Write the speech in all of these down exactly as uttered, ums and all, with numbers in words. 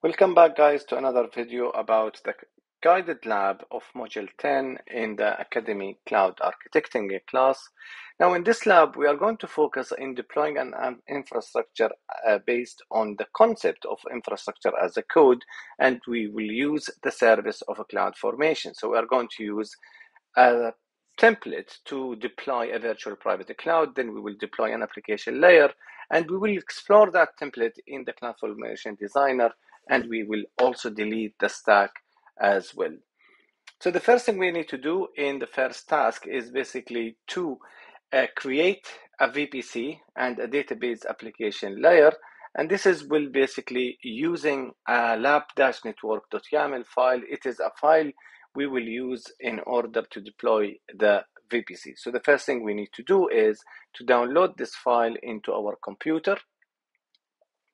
Welcome back, guys, to another video about the guided lab of module ten in the Academy Cloud Architecting class. Now, in this lab, we are going to focus in deploying an um, infrastructure uh, based on the concept of infrastructure as a code, and we will use the service of a CloudFormation. So we are going to use a template to deploy a virtual private cloud, then we will deploy an application layer, and we will explore that template in the CloudFormation Designer, and we will also delete the stack as well. So the first thing we need to do in the first task is basically to uh, create a V P C and a database application layer. And this is will basically using a lab-network.yaml file. It is a file we will use in order to deploy the V P C. So the first thing we need to do is to download this file into our computer.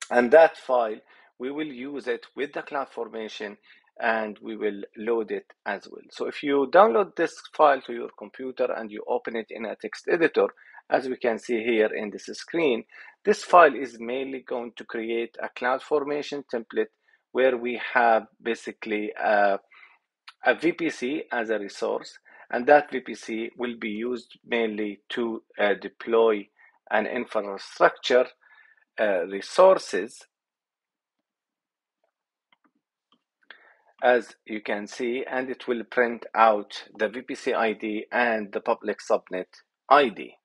And that file, we will use it with the CloudFormation and we will load it as well. So if you download this file to your computer and you open it in a text editor, as we can see here in this screen, this file is mainly going to create a CloudFormation template where we have basically a, a V P C as a resource, and that V P C will be used mainly to uh, deploy an infrastructure uh, resources, as you can see, and it will print out the V P C I D and the public subnet I D.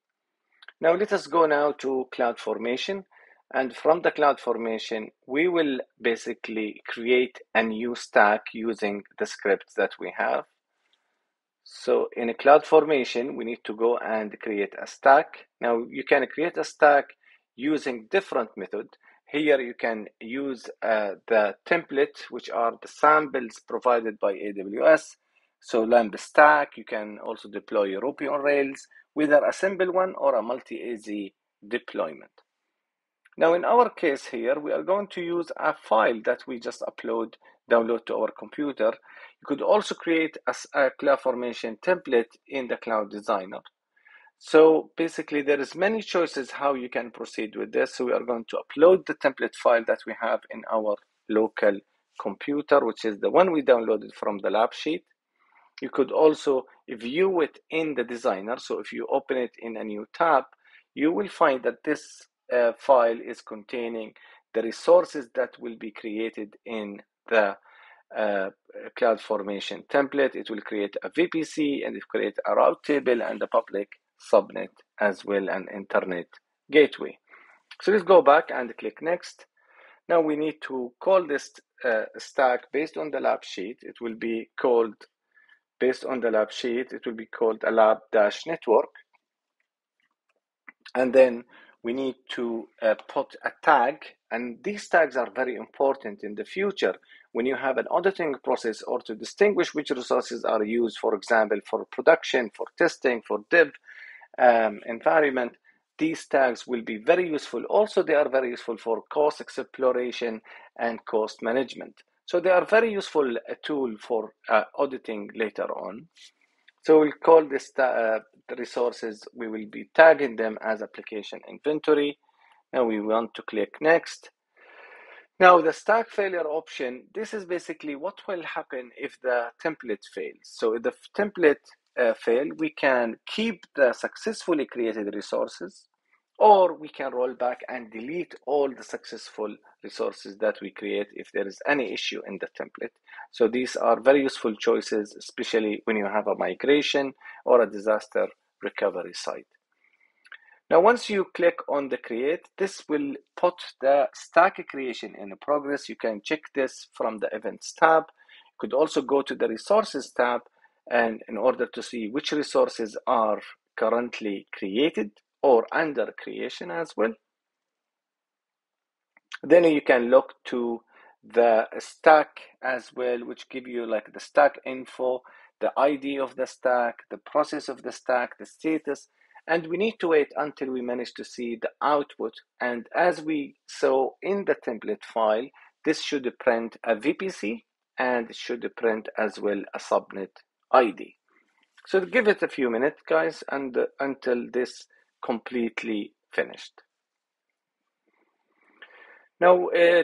Now let us go now to CloudFormation, and from the CloudFormation, we will basically create a new stack using the scripts that we have. So in a CloudFormation, we need to go and create a stack. Now you can create a stack using different methods. Here you can use uh, the template, which are the samples provided by A W S. So Lambda stack, you can also deploy Ruby on Rails, whether a simple one or a multi-A Z deployment. Now in our case here, we are going to use a file that we just upload, download to our computer. You could also create a, a CloudFormation template in the Cloud Designer. So basically there is many choices how you can proceed with this. So we are going to upload the template file that we have in our local computer, which is the one we downloaded from the lab sheet. You could also view it in the designer. So if you open it in a new tab, you will find that this uh, file is containing the resources that will be created in the Uh, CloudFormation template. It will create a V P C and it will create a route table and a public subnet as well, an internet gateway. So let's go back and click next. Now we need to call this uh, stack based on the lab sheet. It will be called based on the lab sheet. It will be called a lab-network. And then we need to uh, put a tag, and these tags are very important in the future when you have an auditing process or to distinguish which resources are used, for example, for production, for testing, for dev um, environment. These tags will be very useful. Also, they are very useful for cost exploration and cost management. So they are very useful a tool for uh, auditing later on. So we'll call this uh, the resources. We will be tagging them as application inventory. Now we want to click next. Now the stack failure option, this is basically what will happen if the template fails. So if the template uh, fails, we can keep the successfully created resources, or we can roll back and delete all the successful resources that we create if there is any issue in the template. So these are very useful choices, especially when you have a migration or a disaster recovery site. Now, once you click on the create, this will put the stack creation in progress. You can check this from the events tab. You could also go to the resources tab, and in order to see which resources are currently created or under creation as well. Then you can look to the stack as well, which give you like the stack info, the I D of the stack, the process of the stack, the status. And we need to wait until we manage to see the output. And as we saw in the template file, this should print a V P C and it should print as well a subnet I D. So give it a few minutes, guys, and uh, until this completely finished. Now, uh,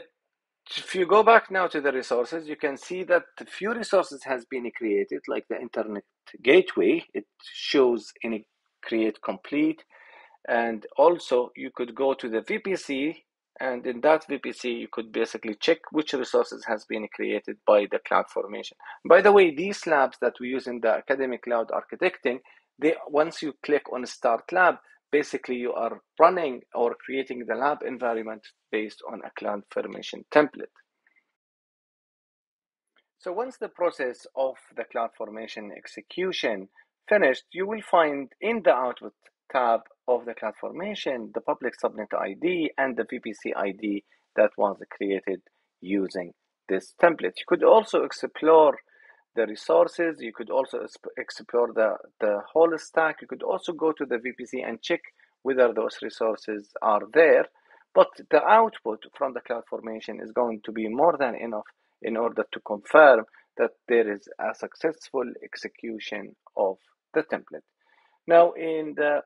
if you go back now to the resources, you can see that a few resources has been created, like the internet gateway. It shows in create complete. And also you could go to the V P C, and in that V P C, you could basically check which resources has been created by the CloudFormation. By the way, these labs that we use in the academic cloud architecting, they once you click on Start Lab, basically you are running or creating the lab environment based on a CloudFormation template. So once the process of the CloudFormation execution finished, you will find in the output tab of the CloudFormation the public subnet I D and the V P C I D that was created using this template. You could also explore the resources. You could also explore the, the whole stack. You could also go to the V P C and check whether those resources are there. But the output from the CloudFormation is going to be more than enough in order to confirm that there is a successful execution of the template. Now, in the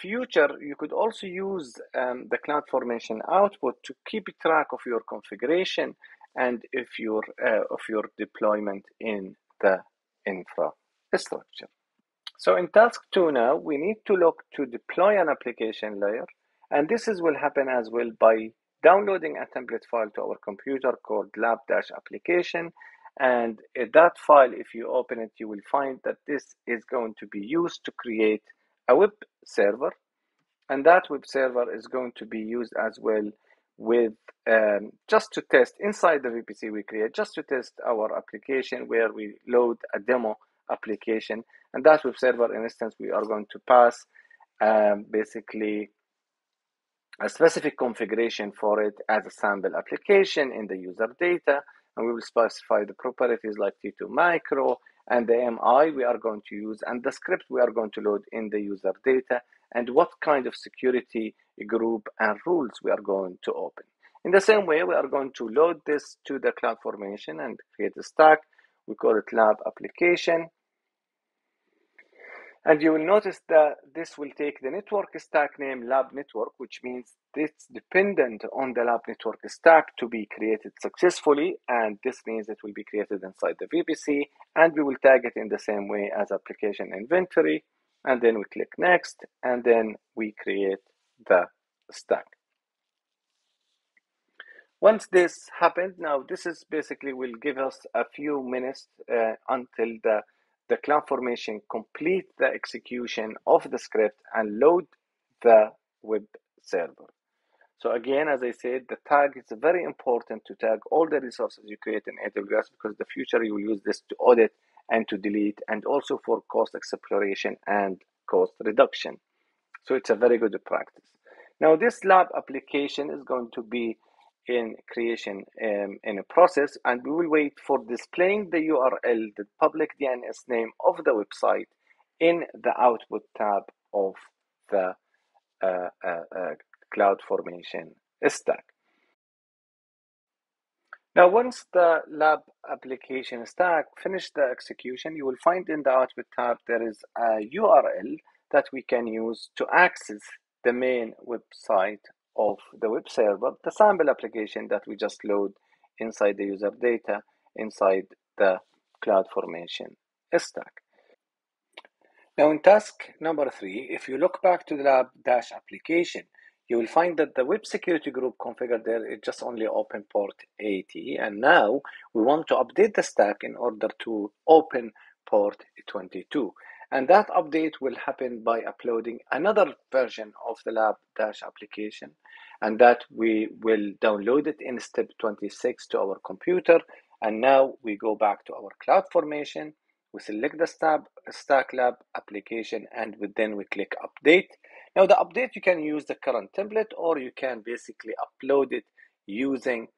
future, you could also use um, the CloudFormation output to keep track of your configuration and if your, uh, of your deployment in the infrastructure. So in task two now, we need to look to deploy an application layer. And this is will happen as well by downloading a template file to our computer called lab-application. And that file, if you open it, you will find that this is going to be used to create a web server. And that web server is going to be used as well with um, just to test inside the V P C we create, just to test our application where we load a demo application. And that web server, in instance, we are going to pass um, basically a specific configuration for it as a sample application in the user data. And we will specify the properties like T two micro and the A M I we are going to use and the script we are going to load in the user data and what kind of security group and rules we are going to open. In the same way, we are going to load this to the CloudFormation and create a stack. We call it lab application. And you will notice that this will take the network stack name lab network, which means it's dependent on the lab network stack to be created successfully. And this means it will be created inside the V P C. And we will tag it in the same way as application inventory. And then we click next. And then we create the stack. Once this happened, now this is basically will give us a few minutes uh, until the the CloudFormation complete the execution of the script and load the web server. So again, as I said, the tag is very important to tag all the resources you create in A W S because in the future you will use this to audit and to delete and also for cost exploration and cost reduction. So it's a very good practice. Now this lab application is going to be in creation um, in a process, and we will wait for displaying the U R L, the public D N S name of the website in the output tab of the uh, uh, uh, CloudFormation stack. Now, once the lab application stack finished the execution, you will find in the output tab there is a U R L that we can use to access the main website of the web server, the sample application that we just load inside the user data inside the CloudFormation stack. Now in task number three, if you look back to the lab-application, you will find that the web security group configured there is just only open port eighty. And now we want to update the stack in order to open port twenty-two. And that update will happen by uploading another version of the lab-application, and that we will download it in step twenty-six to our computer. And now we go back to our CloudFormation, we select the stab, stack lab application, and we, then we click update. Now the update, you can use the current template, or you can basically upload it using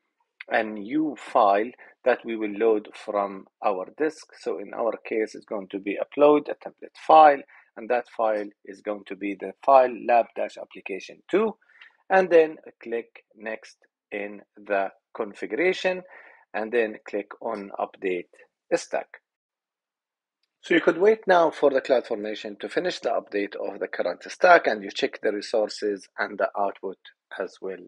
a new file that we will load from our disk. So in our case, it's going to be upload a template file, and that file is going to be the file lab-application two, and then click next in the configuration, and then click on update stack. So you could wait now for the CloudFormation to finish the update of the current stack, and you check the resources and the output as well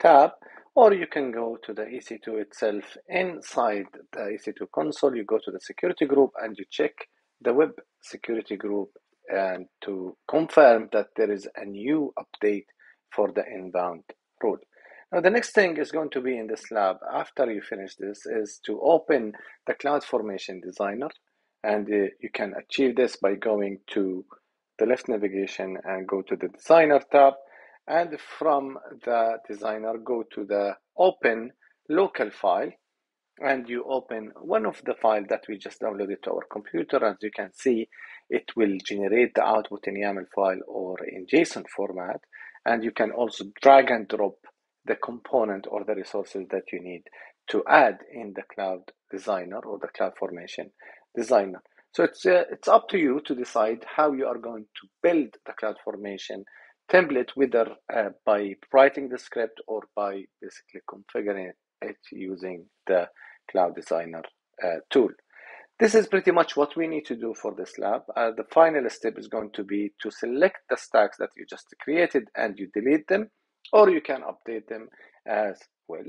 tab, or you can go to the E C two itself. Inside the E C two console, you go to the security group and you check the web security group and to confirm that there is a new update for the inbound rule. Now, the next thing is going to be in this lab after you finish this is to open the CloudFormation Designer, and uh, you can achieve this by going to the left navigation and go to the Designer tab, and from the Designer go to the Open Local File, and you open one of the files that we just downloaded to our computer. As you can see, it will generate the output in YAML file or in JSON format, and you can also drag and drop the component or the resources that you need to add in the Cloud Designer or the CloudFormation Designer. So it's uh, it's up to you to decide how you are going to build the CloudFormation template, whether uh, by writing the script or by basically configuring it using the Cloud Designer uh, tool. This is pretty much what we need to do for this lab. Uh, the final step is going to be to select the stacks that you just created and you delete them, or you can update them as well.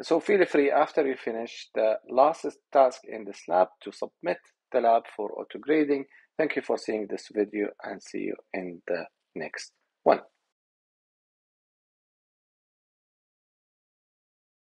So feel free, after you finish the last task in this lab, to submit the lab for auto grading. Thank you for seeing this video and see you in the next one.